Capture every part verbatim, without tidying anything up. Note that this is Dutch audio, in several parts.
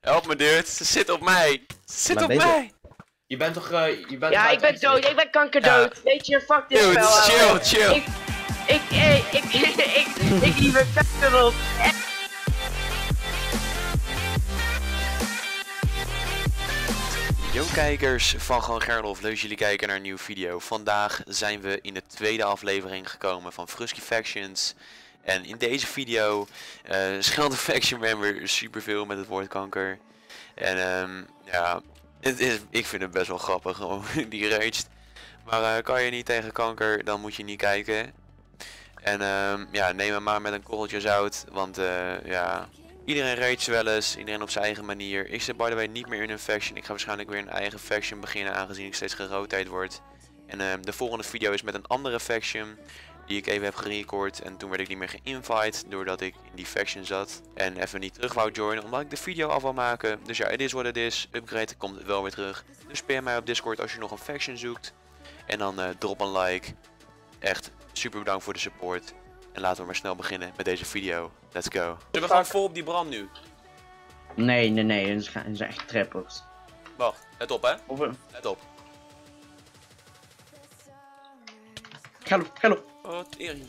Help me, dude. Ze zit op mij. Ze zit maar op mij. Je bent toch... Uh, je bent ja, ik ben dood. Ik ben kankerdood. Ja. Weet je, fuck dit spel. Dude, chill, ouwe. Chill. Ik... Ik... Ik... Ik... Ik... Ik... Ik... Ik... Ik... Yo kijkers van GewoonGerlof, leuk dat jullie kijken naar een nieuwe video. Vandaag zijn we in de tweede aflevering gekomen van Frusky Factions. En in deze video uh, scheldt een faction member superveel met het woord kanker. En um, ja, het is, ik vind het best wel grappig gewoon, die raged. Maar uh, kan je niet tegen kanker, dan moet je niet kijken. En um, ja, neem hem maar met een korreltje zout, want uh, ja... Iedereen raids wel eens, iedereen op zijn eigen manier. Ik zit by the way niet meer in een faction. Ik ga waarschijnlijk weer een eigen faction beginnen, aangezien ik steeds geroteerd word. En uh, de volgende video is met een andere faction, die ik even heb gerecord. En toen werd ik niet meer geïnvite, doordat ik in die faction zat. En even niet terug wou joinen, omdat ik de video af wil maken. Dus ja, het is wat het is. Upgrade komt wel weer terug. Dus spam mij op Discord als je nog een faction zoekt. En dan uh, drop een like. Echt, super bedankt voor de support. En laten we maar snel beginnen met deze video. Let's go. Zullen we gewoon vol op die brand nu? Nee, nee, nee. Dat zijn echt trappers. Wacht, let op hè. Over. Let op. Hello, hello. Oh, tering.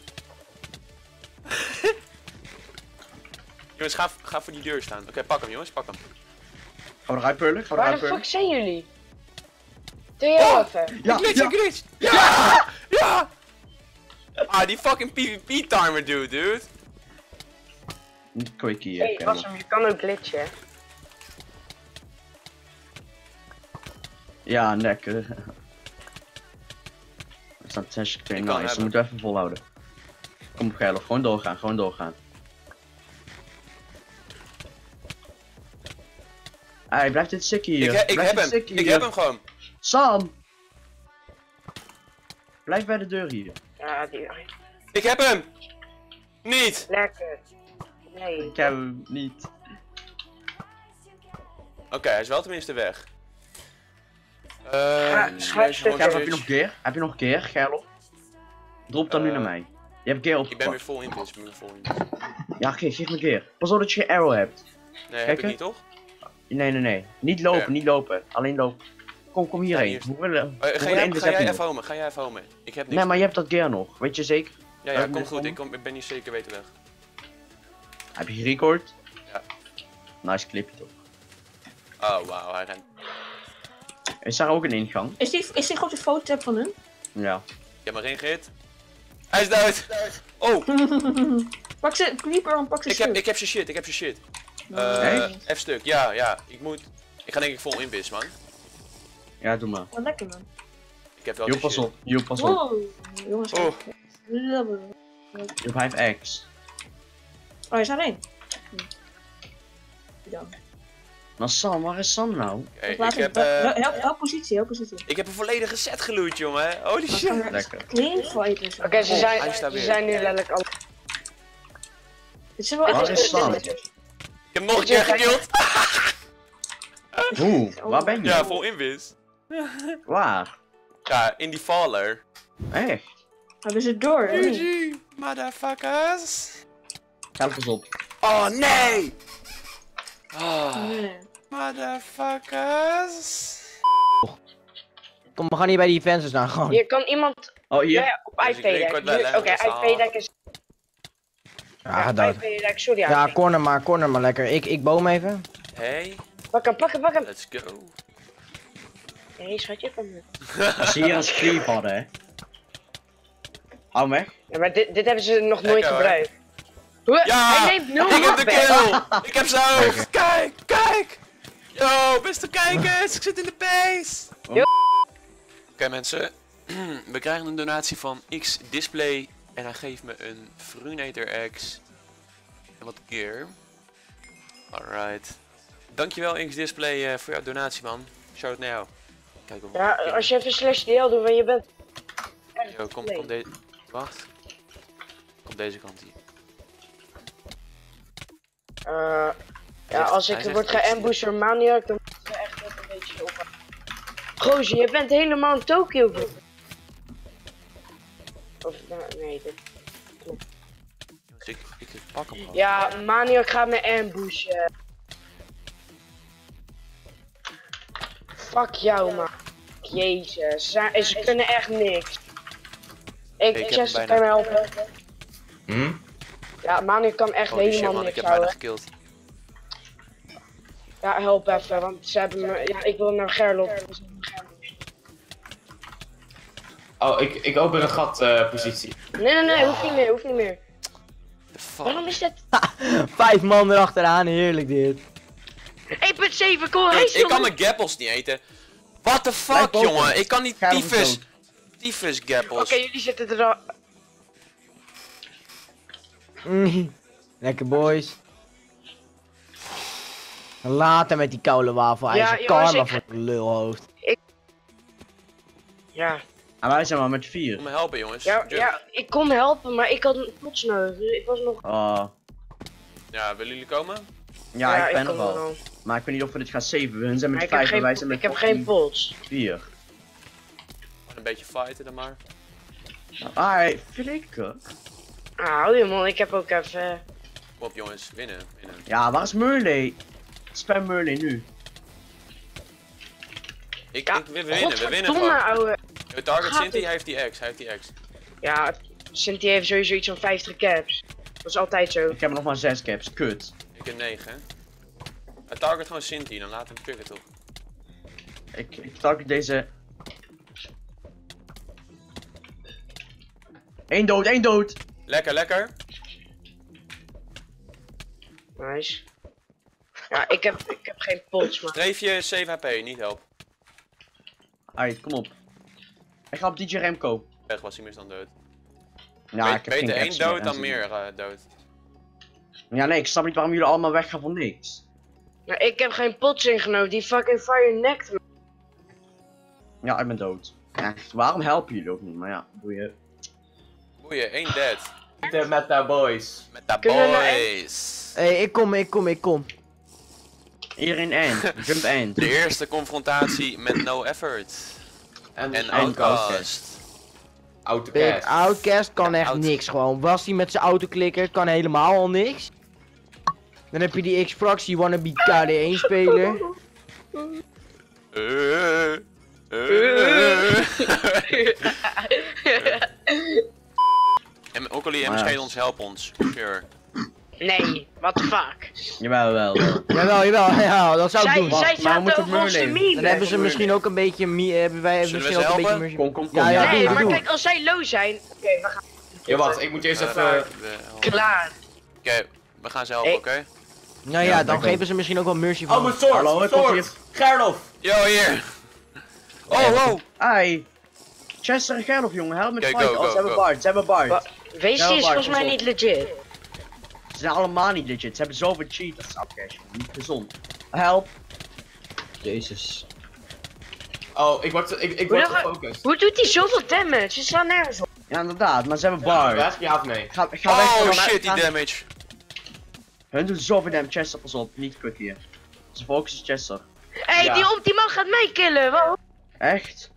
Jongens, ga, ga voor die deur staan. Oké, okay, pak hem jongens, pak hem. Gaan we eruit pullen? Gaan we eruit pullen? Waar de fuck zijn jullie? Doe je oh, even. Ja, glitch, ja, glitch. Ja! Ja! Ja! Ah, die fucking PvP timer dude, dude. Niet quickie, hè. Hey, was hem, je kan ook glitchen. Ja, lekker. Er staan zes keer nice, we moeten even volhouden. Kom Gerlof, gewoon doorgaan, gewoon doorgaan. Hij blijft dit sikkie hier. Ik, he ik heb hem, ik hier. heb hem gewoon. Sam! Blijf bij de deur hier. Ja, die... Ik heb hem! Niet! Lekker. Nee. Ik heb hem niet. Oké, okay, hij is wel tenminste weg. Uh, ja, Gerlof, heb je nog keer? Heb je nog keer, Gerlof? Drop dan uh, nu naar mij. Je hebt keer op. Ik ben weer vol in, ik ben weer vol in. Ja, geef, geef me keer. Pas op dat je geen arrow hebt. Nee, Kijken? heb ik niet toch? Nee, nee, nee. Niet lopen, ja. niet lopen. Alleen lopen. Kom, kom hierheen. Ja, hier. Hoe willen, uh, hoe ga, jij, ga jij even homen, ga jij even homen. Ik heb niks. Nee, maar je hebt dat gear nog, weet je zeker? Ja, ja, uh, kom goed, ik, kom, ik ben niet zeker weten weg. Heb je gerecord? Ja. Nice clipje toch. Oh, wauw, hij rent. Is daar ook een ingang? Is die, is die grote foto van hem? Ja. Ja, maar reageert. Hij is dood! Oh! Pak ze, creeper aan, pak ze shit. Ik heb zijn shit, ik heb zijn shit. Uh, nee. F-stuk, ja, ja. Ik moet... Ik ga denk ik vol inbis, man. Ja, doe maar. Wat lekker man. Ik heb wel Joop, pas op. Joop, pas op. Wow. Jongens. Oh. Joop, hij heeft eggs. Oh, hij is alleen. Ja. Maar Sam, waar is Sam nou? Okay, ik ik heb, uh, help, help positie, help positie. Ik heb een volledige set geloot, jongen. Holy shit. Lekker. Oké, okay, ze zijn, oh, ze zijn nu letterlijk al. Waar is Sam? Ik heb nog een keer gekillt. Oeh, waar ben je? Ja, vol invis. Waar? Ja, in die faller. Echt? Hebben ze door, hè? G G, motherfuckers. Help eens op. Oh, nee! Oh, nee. Motherfuckers. Kom, we gaan hier bij die fences naar gewoon. Hier kan iemand... Oh, hier? Ja, ja, op I P-deck. Oké, I P-deck is... Ja, dat. Sorry, ja, corner maar, corner maar lekker. Ik, ik boom even. Hey. Pak hem, pak hem, pak hem! Let's go! Nee, schatje van me. Zie je als creep hadden, hè? Hou me. Ja, maar dit, dit hebben ze nog nooit Echo, gebruikt. Huh? Ja! Hij neemt nul ik heb de kill! Ik heb zijn hoofd! Kijk, kijk! Yo, beste kijkers! Ik zit in de base! Oh. Oké okay, mensen, we krijgen een donatie van X-Display en hij geeft me een Frunator X en wat gear. Alright. Dankjewel X-Display uh, voor jouw donatie man. Shout naar jou. Kijk, ja, als je even slash D L doet, want je bent... Yo, kom, kom deze... Wacht. Kom deze kant hier. Uh, ja, zegt, als ik word geambushed door Maniac, dan moet ik echt even een beetje op. Gozer, je bent helemaal in Tokyo. Bro. Of, nou, nee, dit... Klopt. Ik, ik pak hem al. Ja, Maniac gaat me ambushen. Fuck jou, man. Jezus, ze, ze kunnen echt niks. Ik, ik Jesse, bijna... kan je mij helpen? Hm? Ja, Manu kan echt oh, helemaal shit, niks ik houden. Ik heb bijna ja, help even, want ze hebben me... Ja, ik wil naar Gerlof. Oh, ik, ik open een gat uh, positie. Nee, nee, nee, hoeft niet meer, hoeft niet meer. Fuck. Waarom is dit? Vijf man erachteraan, heerlijk dit. één punt zeven, kom hey, ik kan mijn gappels niet eten. What the fuck, nee, jongen, ik kan niet tyfus. Tyfus gappels. Oké, okay, jullie zitten er al. Mm, lekker boys. Later met die koude wafel, hij ja, is een jongens, karma ik... voor het lulhoofd. Ik... Ja. En wij zijn maar met vier. Kom me helpen, jongens. Ja, ja, ik kon helpen, maar ik had een kotsneus. Ik was nog... Oh. Ja, willen jullie komen? Ja, ja ik ben ik nog wel. Maar ik weet niet of we dit gaan saven. Hun zijn met vijf en wij zijn met ik heb geen pots. vier. Een beetje fighten dan maar. Alright, flikker. Ah, hou je man, ik heb ook even... Kom op jongens, winnen, winnen. Ja, waar is Merle? Spam Merle nu. Ik, ja, ik wil winnen, we winnen gewoon. Ouwe. De target Sinti heeft die X, hij heeft die X. Ja, Sinti heeft sowieso iets van vijftig caps. Dat is altijd zo. Ik heb nog maar zes caps, kut. Ik heb negen. Hij target gewoon Sinti, dan laat hem trigger toch. Ik, ik target deze... Eén dood, één dood! Lekker, lekker! Nice. Ja, ik heb, ik heb geen pots, man. Streefje zeven H P, niet help. Alright, kom op. Ik ga op D J Remco. Weg was hij mis dan dood. Ja, Be ik heb beter één dood meer, dan meer uh, dood. Ja, nee, ik snap niet waarom jullie allemaal weggaan voor niks. Ja, ik heb geen pots ingenomen, die fucking fire nekt me. Ja, ik ben dood. Echt, waarom helpen jullie ook niet? Maar ja, boeien. Boeien, één dead. Met de boys. Met de boys. Hé, hey, ik kom, ik kom, ik kom. Iedereen end, jump end. De eerste confrontatie met no effort. En, en Outcast. Outcast. Outcast kan echt Out niks gewoon. Was hij met zijn autoklikker, kan helemaal al niks. Dan heb je die X-Fractie wannabe K D één speler. Uh, uh, en ook al die M S G ons help ons. Sure. Nee, what the fuck. Jawel, wel. Jawel, jawel, ja, dat zou ik zij, doen. Zij maar we moeten het meme Dan hebben meme. ze misschien ook een beetje meme, hebben wij hebben misschien ook helpen? een beetje kom, kom, kom. Ja, ja, nee, doe, maar doe. Kijk, als zij low zijn... Oké, okay, we gaan... Ja, wat, ik moet eerst uh, even... Uh, Klaar. Oké, okay, we gaan ze helpen, oké? Okay? Nou ja, ja dan geven ze misschien ook wel mercy van. Oh, mijn sword, Hallo, sword. Gerlof. Yo, hier. Oh, wow. Hi. Chester en Gerlof, jongen, help met fight. Oh, ze hebben Bart, ze hebben Bart. Wees die is volgens mij niet legit. Ze zijn allemaal niet legit, ze hebben zoveel cheaters. Oké, niet gezond. Help. Jezus. Oh, ik word, ik, ik word gefocust. Hoe doet hij zoveel damage? Ze slaan nergens op. Ja, inderdaad, maar ze hebben bar. Ja, ja of nee? Ga, ga oh weg, shit, die damage. Hun doen zoveel damage. Chester, pas op, niet quick hier. Ze focussen Chester. Hé, hey, ja. die, die man gaat mij killen, wat? Echt?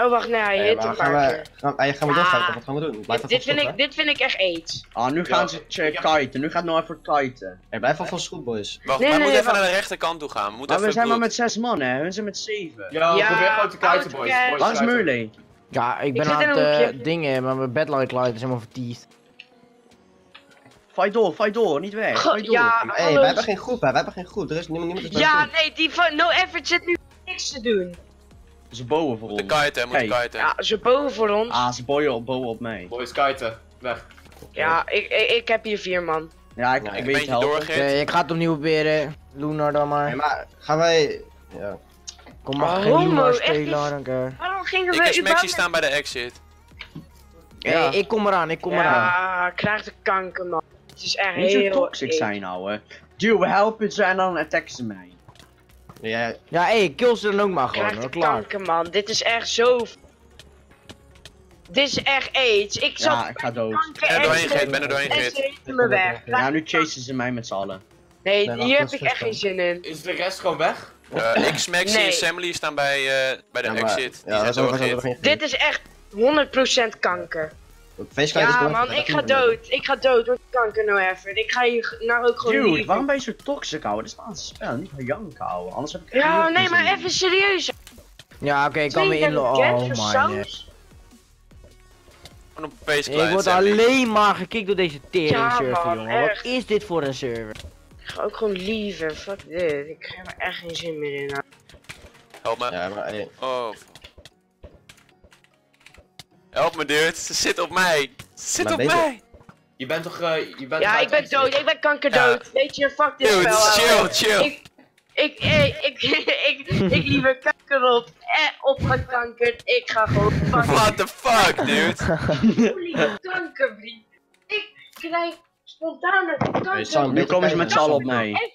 Oh wacht, nee, hij hit een paar keer. Gaan we doorgaan, wat gaan we doen? Dit, dit, vind ik, dit vind ik echt aids. Ah, nu gaan ze kiten, nu gaat Noah voor kiten. Er blijft wel vast goed, boys. Wacht, wij moeten even naar de rechterkant toe gaan. Maar we zijn maar met zes man, hè, we zijn met zeven. Ja, probeer gewoon te kiten, boys. Waar is Merle? Ja, ik ben aan het dingen, maar mijn bedlight light is helemaal vertiefd. Fight door, fight door, niet weg. Ja, hey, wij hebben geen groep, hè, wij hebben geen groep. Er is niemand. Ja, nee, die van No Effort zit nu niks te doen. Ze bowen voor moet ons. Kiten, moet kiten. Ja, ze bowen voor ons. Ah, ze bowen op, bowen op mij. Boys, kiten. Weg. Ja, ik, ik, ik heb hier vier man. Ja, ik, ja, ik, ik weet het doorgeeft. Okay, ik ga het opnieuw proberen. Lunar dan maar. Nee, maar gaan wij... Ja. Kom maar, geen Lunar spelen. Waarom gingen we ik en Maxi staan bij de exit. Ja. Ja. Ik kom eraan, ik kom ja, eraan. Ja, krijg de kanker, man. Het is echt heel... Niet zo toxic ik. zijn nou, hè. Dude, we helpen ze en dan attacken ze mij. Ja, ja hé, kill ze dan ook maar gewoon, hoor, klaar. Kanker, man, dit is echt zo... Dit is echt aids, ik zat... Ja, ik ga dood. Ik ben er doorheen geet, ben er doorheen geet. Ze eten me weg. Ja, nu chasen ze mij met z'n allen. Nee, nee hier heb ik echt geen zin in. Is de rest gewoon weg? Uh, ik, Maxi en Samly staan bij, uh, bij de ja, maar, exit, die ja, zijn doorgeet. Dit is echt honderd procent kanker. Faceclight ja, is man, ik ga dood. Ik ga dood door kanker nou even. Ik ga hier nou ook gewoon. Dude, waarom ben je zo toxic houden? Dit is maar een spel, niet van jank houden. Anders heb ik. Ja, nee, maar even serieus. Ja, oké, okay, ik kan weer inloggen. Oh my god. Ik word alleen maar gekikt door deze tering server, jongen. Wat is dit voor een server? Ik ga ook gewoon liever, fuck dit. Ik heb er echt geen zin meer in. Help me. Ja, maar, hey. Oh. Help me, dude. Ze zit op mij. Ze zit maar op bezig. Mij. Je bent toch... Uh, je bent ja, ik ben dood. Ik ben kankerdood. Ja. Weet je, fuck dit dude, spel. Chill, chill. Ik, ik, ik, ik, ik, ik, ik liever kanker op. Eh, opgekankerd. Ik ga gewoon fucking... What the fuck, dude? Ik liever kanker, vriend. Ik krijg spontaan een kanker. Hey, Sam, nu komen ze met z'n allen op mij.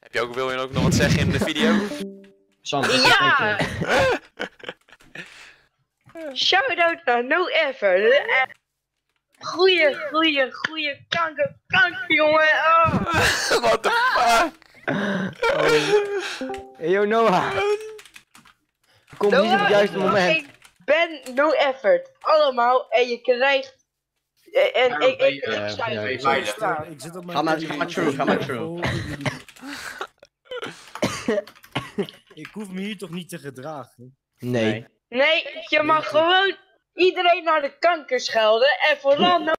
Heb je ook, wil je ook nog wat zeggen in de video? Sam, ja! Shoutout naar No Ever. Goeie, goeie, goeie kanker, kanker jongen. Oh. What the fuck? Oh. Hey, yo Noah. Kom Noah, niet op het juiste moment. Ik ben No Effort. Allemaal en je krijgt. En ik, ik, ik, ik, ik sluit. Ga maar true, ga maar true. Ik hoef me hier toch niet te gedragen? Nee. Nee, je mag gewoon iedereen naar de kanker schelden en vooral no.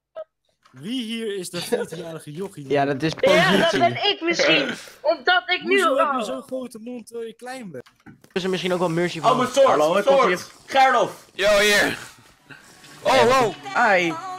Wie hier is dat veertienjarige jochie? Ja, dat is positie. Ja, dat ben ik misschien. Omdat ik nu al... heb je zo'n grote mond terwijl je klein bent? Is er misschien ook wel mercy van? Oh, mijn soort! Hallo, mijn soort! Gerlof! Yo, hier! Oh, wow! Ai!